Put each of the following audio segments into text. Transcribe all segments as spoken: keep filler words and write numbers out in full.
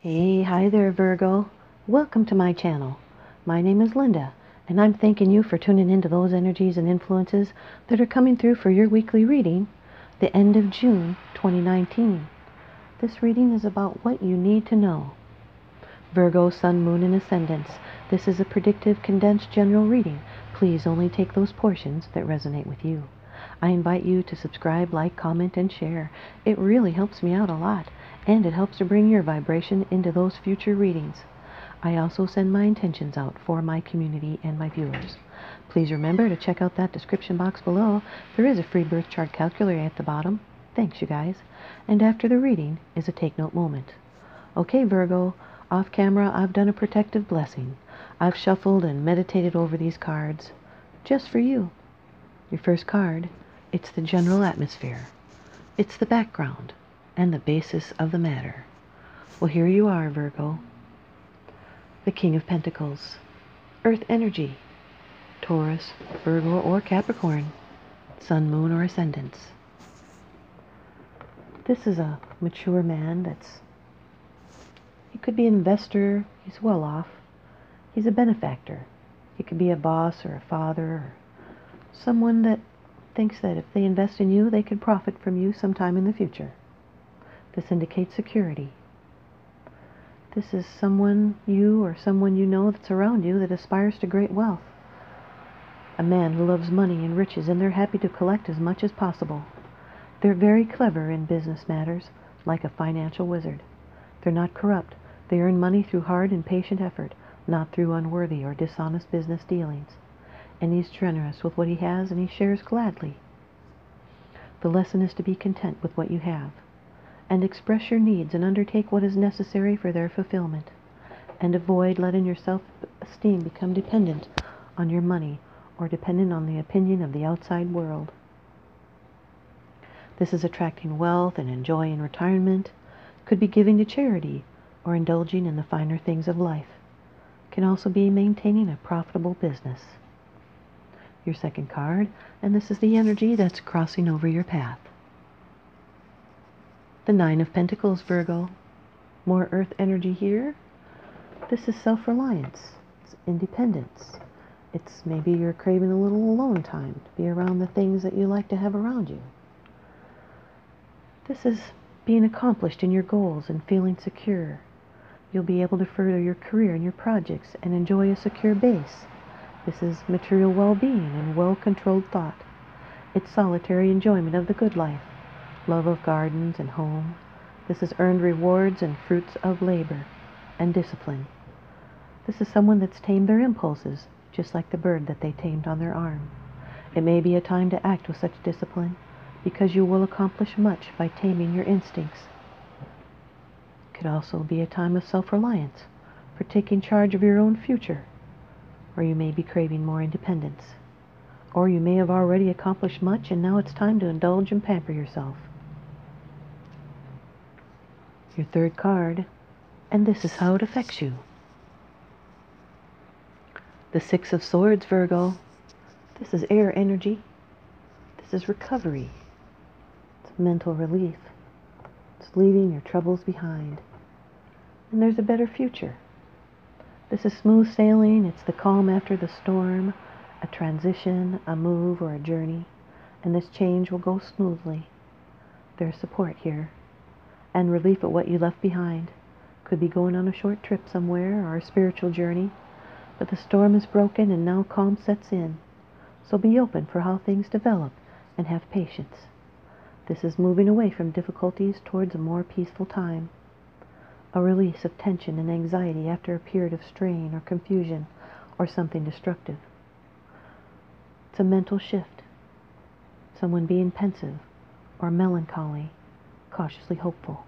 Hey, hi there, Virgo. Welcome to my channel. My name is Linda, and I'm thanking you for tuning into those energies and influences that are coming through for your weekly reading, the end of June twenty nineteen. This reading is about what you need to know. Virgo, Sun, Moon, and Ascendants. This is a predictive, condensed general reading. Please only take those portions that resonate with you. I invite you to subscribe, like, comment, and share. It really helps me out a lot. And it helps to bring your vibration into those future readings. I also send my intentions out for my community and my viewers. Please remember to check out that description box below. There is a free birth chart calculator at the bottom. Thanks, you guys. And after the reading is a take note moment. Okay, Virgo, off camera I've done a protective blessing. I've shuffled and meditated over these cards just for you. Your first card, it's the general atmosphere. It's the background and the basis of the matter. Well, here you are, Virgo. The King of Pentacles, Earth energy, Taurus, Virgo, or Capricorn, Sun, Moon, or Ascendants. This is a mature man that's, he could be an investor, he's well off, he's a benefactor. He could be a boss or a father or someone that thinks that if they invest in you, they could profit from you sometime in the future. This indicates security. This is someone you or someone you know that's around you that aspires to great wealth. A man who loves money and riches, and they're happy to collect as much as possible. They're very clever in business matters, like a financial wizard. They're not corrupt. They earn money through hard and patient effort, not through unworthy or dishonest business dealings. And he's generous with what he has, and he shares gladly. The lesson is to be content with what you have, and express your needs and undertake what is necessary for their fulfillment, and avoid letting your self-esteem become dependent on your money or dependent on the opinion of the outside world. This is attracting wealth and enjoying retirement, could be giving to charity or indulging in the finer things of life. Can also be maintaining a profitable business. Your second card, and this is the energy that's crossing over your path. The Nine of Pentacles, Virgo. More earth energy here. This is self-reliance. It's independence. It's maybe you're craving a little alone time to be around the things that you like to have around you. This is being accomplished in your goals and feeling secure. You'll be able to further your career and your projects and enjoy a secure base. This is material well-being and well-controlled thought. It's solitary enjoyment of the good life. Love of gardens and home. This is earned rewards and fruits of labor and discipline. This is someone that's tamed their impulses, just like the bird that they tamed on their arm. It may be a time to act with such discipline, because you will accomplish much by taming your instincts. It could also be a time of self-reliance, for taking charge of your own future, or you may be craving more independence, or you may have already accomplished much and now it's time to indulge and pamper yourself. Your third card, and this is how it affects you. The Six of Swords, Virgo. This is air energy. This is recovery. It's mental relief. It's leaving your troubles behind. And there's a better future. This is smooth sailing. It's the calm after the storm, a transition, a move, or a journey. And this change will go smoothly. There's support here, and relief at what you left behind. Could be going on a short trip somewhere or a spiritual journey. But the storm is broken and now calm sets in. So be open for how things develop and have patience. This is moving away from difficulties towards a more peaceful time. A release of tension and anxiety after a period of strain or confusion or something destructive. It's a mental shift, someone being pensive or melancholy, cautiously hopeful.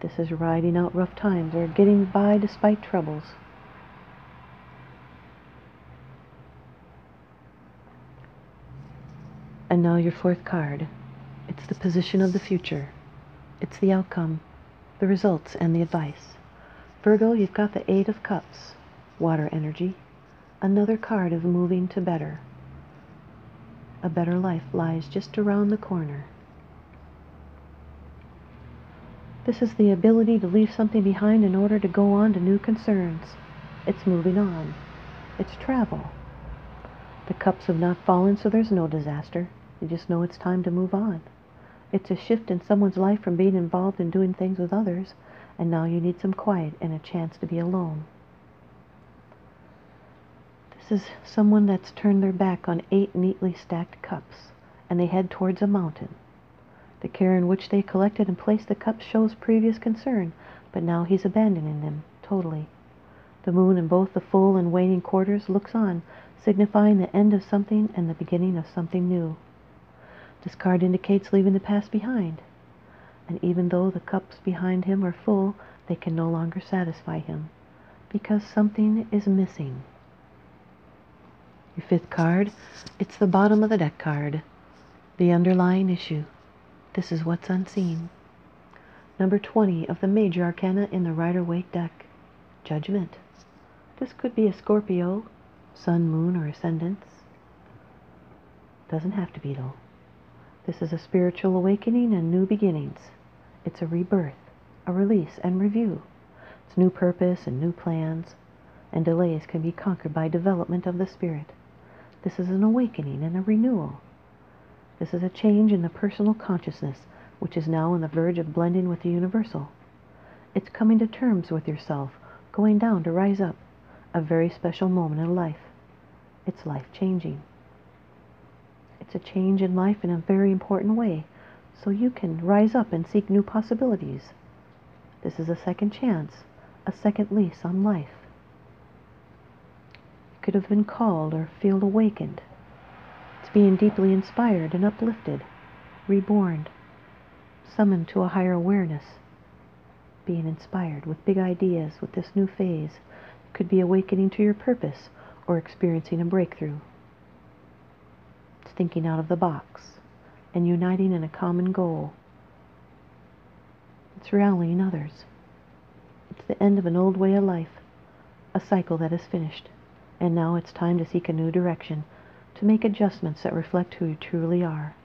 This is riding out rough times or getting by despite troubles. And now your fourth card. It's the position of the future. It's the outcome, the results, and the advice. Virgo, you've got the Eight of Cups, water energy. Another card of moving to better. A better life lies just around the corner. This is the ability to leave something behind in order to go on to new concerns. It's moving on. It's travel. The cups have not fallen, so there's no disaster. You just know it's time to move on. It's a shift in someone's life from being involved in doing things with others, and now you need some quiet and a chance to be alone. This is someone that's turned their back on eight neatly stacked cups, and they head towards a mountain. The care in which they collected and placed the cups shows previous concern, but now he's abandoning them totally. The moon in both the full and waning quarters looks on, signifying the end of something and the beginning of something new. This card indicates leaving the past behind, and even though the cups behind him are full, they can no longer satisfy him, because something is missing. Your fifth card, it's the bottom of the deck card, the underlying issue. This is what's unseen. Number twenty of the major arcana in the Rider-Waite deck, Judgment. This could be a Scorpio, Sun, Moon, or Ascendants. Doesn't have to be, though. This is a spiritual awakening and new beginnings. It's a rebirth, a release, and review. It's new purpose and new plans, and delays can be conquered by development of the spirit. This is an awakening and a renewal. This is a change in the personal consciousness, which is now on the verge of blending with the universal. It's coming to terms with yourself, going down to rise up, a very special moment in life. It's life-changing. It's a change in life in a very important way, so you can rise up and seek new possibilities. This is a second chance, a second lease on life. You could have been called or feel awakened. It's being deeply inspired and uplifted, reborn, summoned to a higher awareness, being inspired with big ideas with this new phase. Could be awakening to your purpose or experiencing a breakthrough. It's thinking out of the box and uniting in a common goal. It's rallying others. It's the end of an old way of life, a cycle that is finished, and now it's time to seek a new direction, to make adjustments that reflect who you truly are.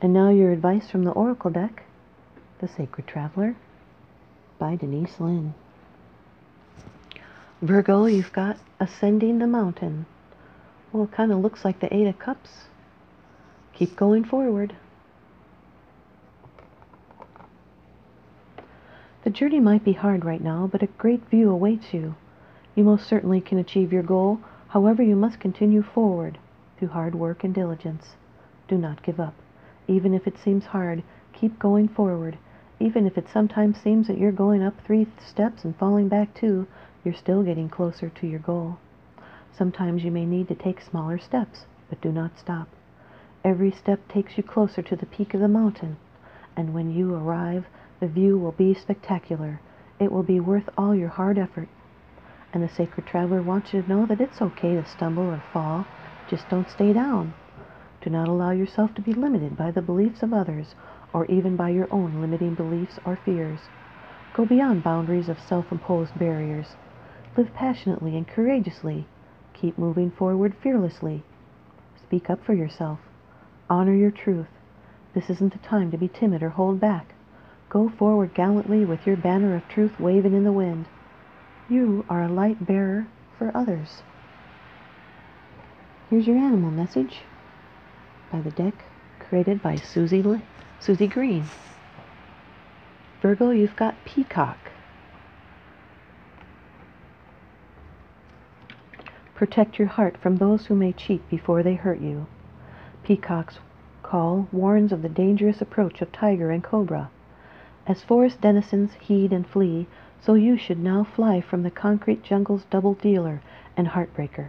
And now your advice from the Oracle deck, the Sacred Traveler, by Denise Lynn. Virgo, you've got ascending the mountain. Well, it kind of looks like the Eight of Cups. Keep going forward. The journey might be hard right now, but a great view awaits you. You most certainly can achieve your goal. However, you must continue forward through hard work and diligence. Do not give up. Even if it seems hard, keep going forward. Even if it sometimes seems that you're going up three steps and falling back two, you're still getting closer to your goal. Sometimes you may need to take smaller steps, but do not stop. Every step takes you closer to the peak of the mountain, and when you arrive, the view will be spectacular. It will be worth all your hard effort. And the Sacred Traveler wants you to know that it's okay to stumble or fall. Just don't stay down. Do not allow yourself to be limited by the beliefs of others, or even by your own limiting beliefs or fears. Go beyond boundaries of self-imposed barriers. Live passionately and courageously. Keep moving forward fearlessly. Speak up for yourself. Honor your truth. This isn't the time to be timid or hold back. Go forward gallantly with your banner of truth waving in the wind. You are a light bearer for others. Here's your animal message by the deck, created by Susie Lynn. Susie Green. Virgo, you've got peacock. Protect your heart from those who may cheat before they hurt you. Peacock's call warns of the dangerous approach of tiger and cobra. As forest denizens heed and flee, so you should now fly from the concrete jungle's double dealer and heartbreaker.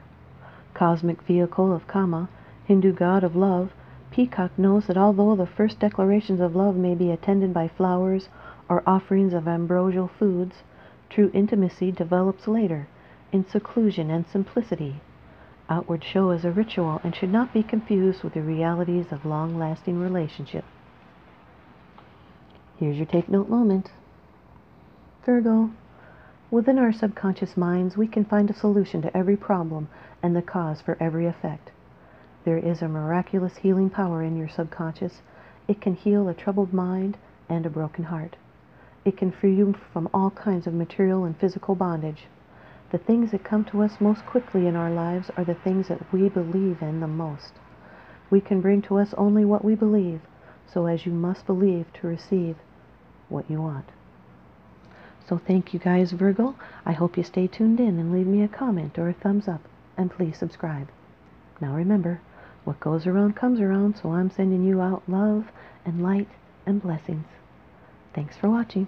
Cosmic vehicle of Kama, Hindu god of love, Peacock knows that although the first declarations of love may be attended by flowers or offerings of ambrosial foods, true intimacy develops later, in seclusion and simplicity. Outward show is a ritual and should not be confused with the realities of long-lasting relationship. Here's your take note moment. Virgo, within our subconscious minds we can find a solution to every problem and the cause for every effect. There is a miraculous healing power in your subconscious, It can heal a troubled mind and a broken heart. It can free you from all kinds of material and physical bondage. The things that come to us most quickly in our lives are the things that we believe in the most. We can bring to us only what we believe, so as you must believe to receive what you want. So thank you guys, Virgo. I hope you stay tuned in and leave me a comment or a thumbs up, and please subscribe. Now remember, what goes around comes around, so I'm sending you out love and light and blessings. Thanks for watching.